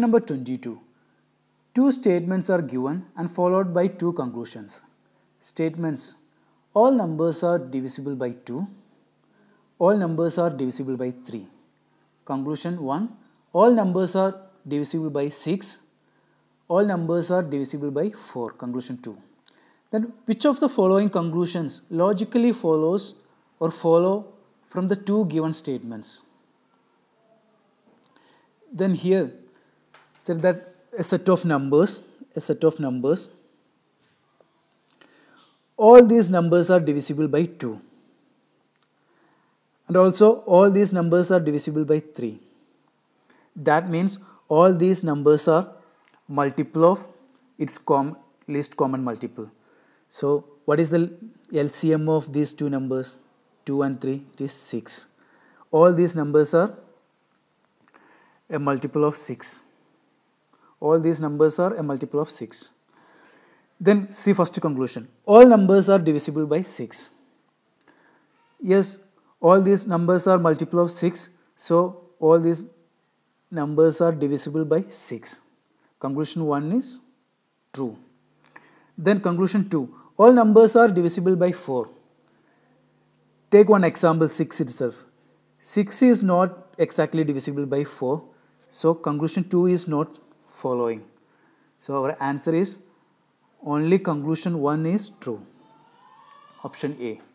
Number 22. Two statements are given and followed by two conclusions. Statements: all numbers are divisible by 2. All numbers are divisible by 3. Conclusion 1. All numbers are divisible by 6. All numbers are divisible by 4. Conclusion 2. Then which of the following conclusions logically follows or follow from the two given statements? Then here said that a set of numbers, all these numbers are divisible by 2, and also all these numbers are divisible by 3. That means all these numbers are multiple of its least common multiple. So what is the LCM of these two numbers, 2 and 3? It is 6. All these numbers are a multiple of 6. All these numbers are a multiple of 6. Then see first conclusion. All numbers are divisible by 6. Yes, all these numbers are multiple of 6. So all these numbers are divisible by 6. Conclusion 1 is true. Then conclusion 2. All numbers are divisible by 4. Take one example, 6 itself. 6 is not exactly divisible by 4. So conclusion 2 is not following. So our answer is only conclusion 1 is true. Option A.